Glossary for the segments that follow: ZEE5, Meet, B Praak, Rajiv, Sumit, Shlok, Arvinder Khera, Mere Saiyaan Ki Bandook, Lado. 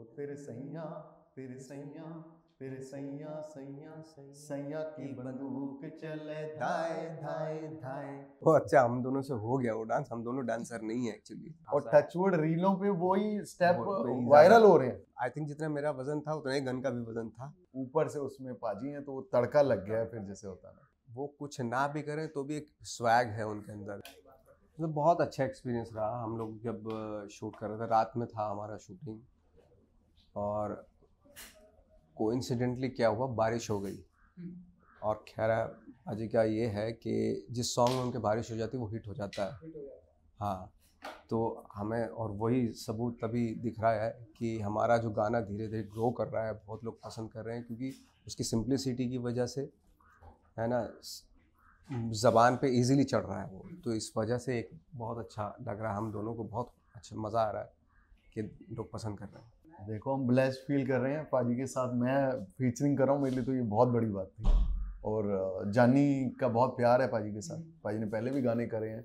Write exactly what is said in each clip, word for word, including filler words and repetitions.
ओ तेरे सैया तेरे सैया तेरे सैया सैया सैया की बंदूक चले धाए धाए धाए। तो अच्छा हम दोनों से हो गया वो डांस, हम दोनों डांसर नहीं है एक्चुअली। और टचवुड रीलों पे वही स्टेप वायरल हो रहे हैं। आई थिंक जितना मेरा वजन था उतना ही गन का भी वजन था। ऊपर से उसमें पाजी है तो वो तड़का लग गया है, फिर जैसे होता है वो कुछ ना भी करें तो भी एक स्वैग है उनके अंदर। मतलब बहुत अच्छा एक्सपीरियंस रहा। हम लोग जब शूट कर रहे थे, रात में था हमारा शूटिंग, और कोइंसिडेंटली क्या हुआ, बारिश हो गई। और खैरा अजय का ये है कि जिस सॉन्ग में उनके बारिश हो जाती है वो हिट हो जाता है। हाँ, तो हमें और वही सबूत तभी दिख रहा है कि हमारा जो गाना धीरे धीरे ग्रो कर रहा है, बहुत लोग पसंद कर रहे हैं, क्योंकि उसकी सिंप्लिसिटी की वजह से है ना, ज़बान पे इजीली चढ़ रहा है वो। तो इस वजह से एक बहुत अच्छा लग रहा है, हम दोनों को बहुत अच्छा मज़ा आ रहा है कि लोग पसंद कर रहे हैं। देखो हम ब्लेस्ड फील कर रहे हैं, पाजी के साथ मैं फीचरिंग कर रहा हूँ, मेरे लिए तो ये बहुत बड़ी बात थी। और जानी का बहुत प्यार है पाजी के साथ। पाजी ने पहले भी गाने करे हैं,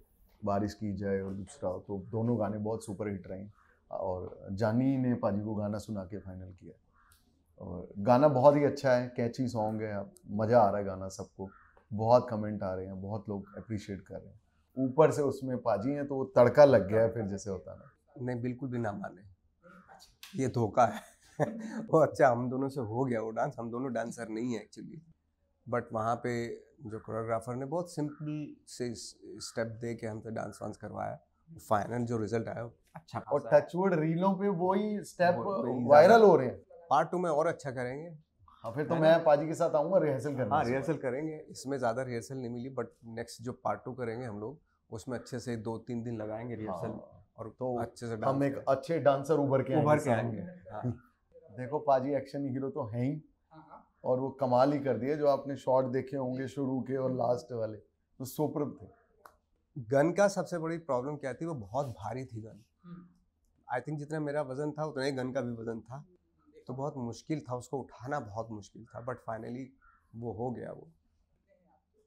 बारिश की जाए और दूसरा, तो दोनों गाने बहुत सुपर हिट रहे हैं। और जानी ने पाजी को गाना सुना के फाइनल किया, और गाना बहुत ही अच्छा है, कैची सॉन्ग है, मज़ा आ रहा है गाना। सबको बहुत कमेंट आ रहे हैं, बहुत लोग अप्रिशिएट कर रहे हैं। ऊपर से उसमें पाजी हैं तो वो तड़का लग गया है, फिर जैसे होता ना। नहीं, बिल्कुल भी ना माने, ये धोखा है। वो अच्छा हम दोनों से हो गया वो डांस, हम दोनों डांसर नहीं है एक्चुअली। बट वहाँ पे जो कोरियोग्राफर ने बहुत सिंपल से स्टेप दे के हमसे डांस वांस करवाया, फाइनल जो रिजल्ट आया अच्छा। और टचवुड रीलों पे वही स्टेप वायरल हो रहे हैं। पार्ट टू में और अच्छा करेंगे। हाँ, फिर तो मैं पाजी के साथ आऊँगा रिहर्सल करने। हाँ, रिहर्सल करेंगे। इसमें ज़्यादा रिहर्सल नहीं मिली, बट नेक्स्ट जो पार्ट टू करेंगे हम लोग उसमें अच्छे से दो तीन दिन लगाएंगे रिहर्सल, और तो अच्छे से हम एक अच्छे डांसर उभर के उभर के आएंगे। देखो पाजी एक्शन हीरो तो हैं ही, और वो कमाल ही कर दिए। जो आपने शॉट देखे होंगे शुरू के और लास्ट वाले, तो सुपर्ब थे। गन का सबसे बड़ी प्रॉब्लम क्या थी, वो बहुत भारी थी गन। आई थिंक जितना मेरा वजन था उतना ही गन का भी वजन था, तो बहुत मुश्किल था उसको उठाना, बहुत मुश्किल था। बट फाइनली वो हो गया। वो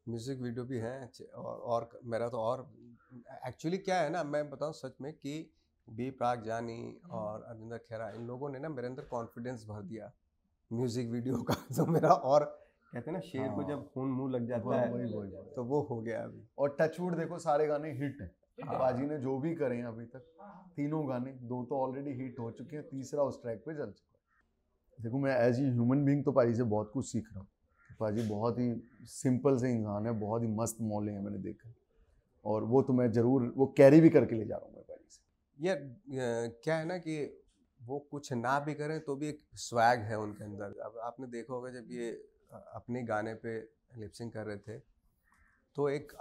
म्यूज़िक वीडियो भी है और, और मेरा तो और एक्चुअली क्या है ना, मैं बताऊं सच में कि बी प्राक, जानी और अरविंदर खेरा, इन लोगों ने ना मेरे अंदर कॉन्फिडेंस भर दिया म्यूज़िक वीडियो का। तो मेरा और कहते हैं ना शेर को जब खून मुंह लग जाता है, वही वही तो वो हो गया अभी। और टचवुड देखो सारे गाने हिट हैं। बाजी ने जो भी करे हैं अभी तक, तीनों गाने, दो तो ऑलरेडी हिट हो चुके हैं, तीसरा उस ट्रैक पर चल चुका है। देखो मैं एज ए ह्यूमन बींग तो पाजी से बहुत कुछ सीख रहा हूँ। पाजी बहुत ही सिंपल से इंसान है, बहुत ही मस्त मौले हैं, मैंने देखा। और वो तो मैं ज़रूर वो कैरी भी करके ले जा रहा हूँ मैं पाजी से। यार क्या है ना कि वो कुछ ना भी करें तो भी एक स्वैग है उनके अंदर। अब आपने देखा होगा जब ये अपने गाने पे लिपसिंग कर रहे थे तो एक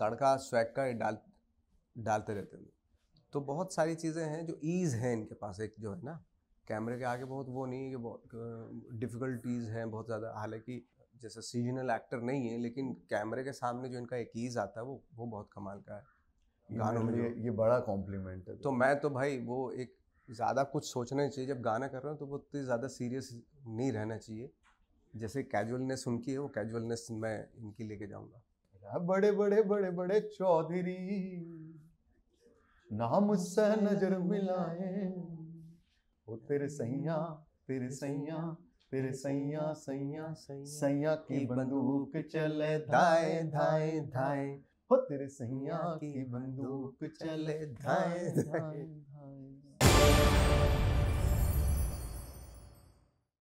तड़का स्वैग का डाल डालते रहते थे। तो बहुत सारी चीज़ें हैं जो ईज़ हैं इनके पास, एक जो है ना कैमरे के आगे बहुत वो नहीं है कि बहुत डिफ़िकल्टीज़ हैं बहुत ज़्यादा। हालाँकि जैसे सीजनल एक्टर नहीं है, लेकिन कैमरे के सामने जो इनका एक ईज आता है वो वो बहुत कमाल का है गानों में। ये, ये बड़ा कॉम्प्लीमेंट है। तो मैं तो भाई वो एक ज़्यादा कुछ सोचना चाहिए जब गाना कर रहा हूँ, तो वो इतनी ज़्यादा सीरियस नहीं रहना चाहिए। जैसे कैजुअलनेस उनकी है, वो कैजुअलनेस मैं इनकी लेके जाऊँगा। बड़े बड़े बड़े बड़े चौधरी नाम से नजर मिलाए, वो तेरे सैया तेरे सैया तेरे सैया सैया सैया की बंदूक चले धाए धाए धाए, हो तेरे सैया की बंदूक चले धाए धाए।